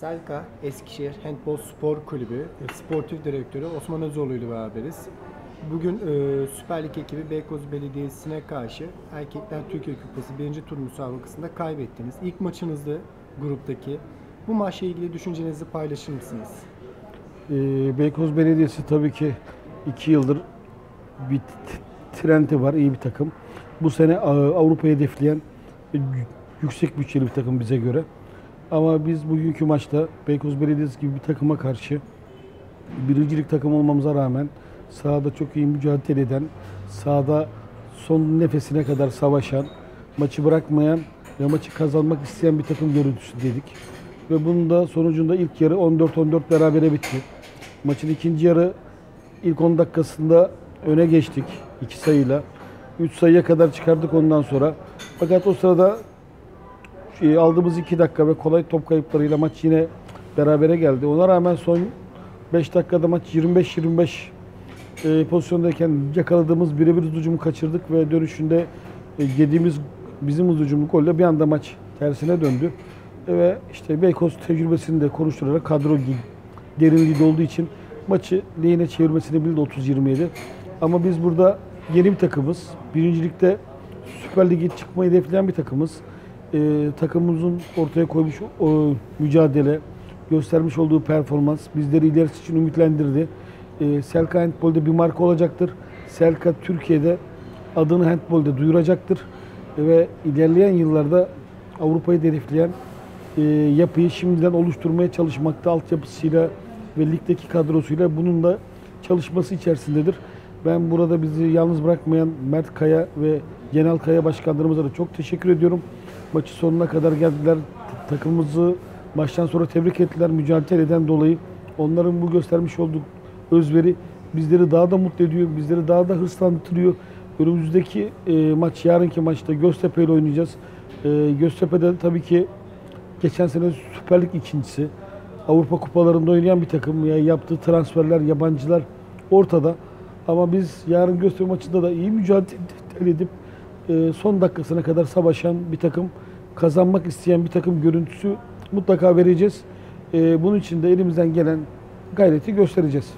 Selka Eskişehir Handball Spor Kulübü Sportif Direktörü Osman Özoğlu ile beraberiz. Bugün Süper Lig ekibi Beykoz Belediyesi'ne karşı Erkekler Türkiye Kupası 1. tur müsabakasında kaybettiniz. İlk maçınızdı gruptaki. Bu maçla ilgili düşüncelerinizi paylaşır mısınız? Beykoz Belediyesi tabii ki 2 yıldır bir trendi var, iyi bir takım. Bu sene Avrupa'yı hedefleyen yüksek bütçeli bir takım bize göre. Ama biz bugünkü maçta Beykoz Belediyesi gibi bir takıma karşı birincilik takım olmamıza rağmen sahada çok iyi mücadele eden, sahada son nefesine kadar savaşan, maçı bırakmayan ve maçı kazanmak isteyen bir takım görüntüsü dedik. Ve bunun da sonucunda ilk yarı 14-14 berabere bitti. Maçın ikinci yarı ilk 10 dakikasında öne geçtik 2 sayıyla. 3 sayıya kadar çıkardık ondan sonra. Fakat o sırada aldığımız 2 dakika ve kolay top kayıplarıyla maç yine berabere geldi. Ona rağmen son 5 dakikada maç 25-25 pozisyondayken yakaladığımız birebir uzucumu kaçırdık ve dönüşünde yediğimiz bizim uzucumlu golle bir anda maç tersine döndü. Ve işte Beykoz tecrübesini de konuşturarak kadro derinliği olduğu için maçı lehine çevirmesini bildi 30-27. Ama biz burada yeni bir takımız. Birincilikte Süper Lig'e çıkmayı hedefleyen bir takımız. Takımımızın ortaya koymuş mücadele, göstermiş olduğu performans bizleri ilerisi için ümitlendirdi. Selka Handball'de bir marka olacaktır. Selka Türkiye'de adını handball'de duyuracaktır. Ve ilerleyen yıllarda Avrupa'yı hedefleyen yapıyı şimdiden oluşturmaya çalışmakta, altyapısıyla ve ligdeki kadrosuyla bunun da çalışması içerisindedir. Ben burada bizi yalnız bırakmayan Mert Kaya ve Genel Kaya başkanlarımıza da çok teşekkür ediyorum. Maçı sonuna kadar geldiler. Takımımızı maçtan sonra tebrik ettiler. Mücadele eden dolayı onların bu göstermiş olduğu özveri bizleri daha da mutlu ediyor. Bizleri daha da hırslandırıyor. Önümüzdeki maç, yarınki maçta Göztepe ile oynayacağız. Göztepe'de tabii ki geçen sene Süper Lig ikincisi. Avrupa kupalarında oynayan bir takım. Yaptığı transferler, yabancılar ortada. Ama biz yarın Göztepe maçında da iyi mücadele edip son dakikasına kadar savaşan bir takım, kazanmak isteyen bir takım görüntüsü mutlaka vereceğiz. Bunun için de elimizden gelen gayreti göstereceğiz.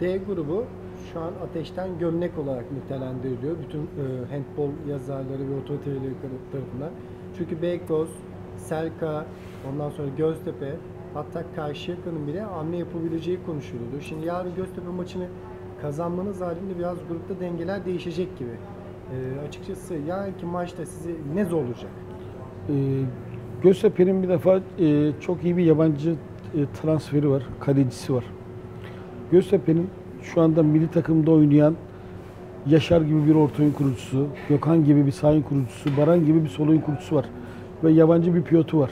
D grubu şu an ateşten gömlek olarak nitelendiriliyor bütün handball yazarları ve otoriteleri tarafından. Çünkü Beykoz, Selka, ondan sonra Göztepe, hatta Karşıyaka'nın bile hamle yapabileceği konuşuluyordu. Şimdi yarın Göztepe maçını kazanmanız halinde biraz grupta dengeler değişecek gibi. Açıkçası yarınki maçta sizi ne zorlayacak? Göztepe'nin bir defa çok iyi bir yabancı transferi var, kalecisi var. Göztepe'nin şu anda milli takımda oynayan Yaşar gibi bir orta oyun kurucusu, Gökhan gibi bir sağ oyun kurucusu, Baran gibi bir sol oyun kurucusu var. Ve yabancı bir piyotu var.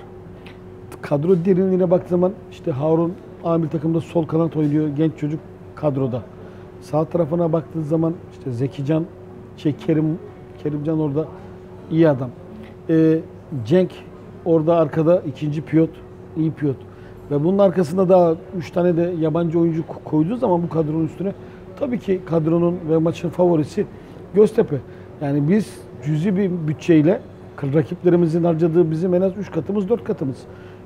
Kadro derinliğine baktığı zaman işte Harun amir takımda sol kanat oynuyor, genç çocuk kadroda. Sağ tarafına baktığın zaman işte Zeki Can, Kerimcan orada iyi adam. Cenk orada arkada ikinci piyot, iyi piyot. Ve bunun arkasında daha 3 tane de yabancı oyuncu koyduğu zaman bu kadronun üstüne tabii ki kadronun ve maçın favorisi Göztepe. Yani biz cüzi bir bütçeyle rakiplerimizin harcadığı bizim en az 3 katımız, 4 katımız.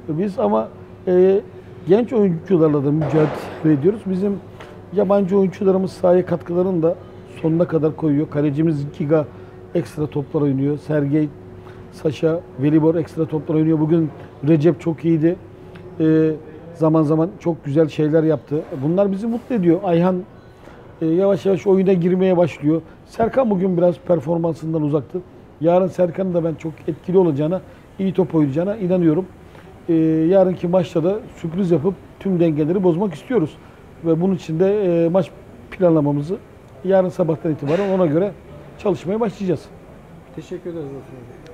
Biz ama genç oyuncularla da mücadele ediyoruz. Bizim yabancı oyuncularımız sahaya katkılarını da sonuna kadar koyuyor. Kalecimiz Kiga ekstra toplar oynuyor. Sergey, Saşa, Velibor ekstra toplar oynuyor. Bugün Recep çok iyiydi. Zaman zaman çok güzel şeyler yaptı. Bunlar bizi mutlu ediyor. Ayhan yavaş yavaş oyuna girmeye başlıyor. Serkan bugün biraz performansından uzaktı. Yarın Serkan'ın da ben çok etkili olacağına, iyi top oynayacağına inanıyorum. Yarınki maçta da sürpriz yapıp tüm dengeleri bozmak istiyoruz. Ve bunun için de maç planlamamızı yarın sabahtan itibaren ona göre çalışmaya başlayacağız. Teşekkür ederiz.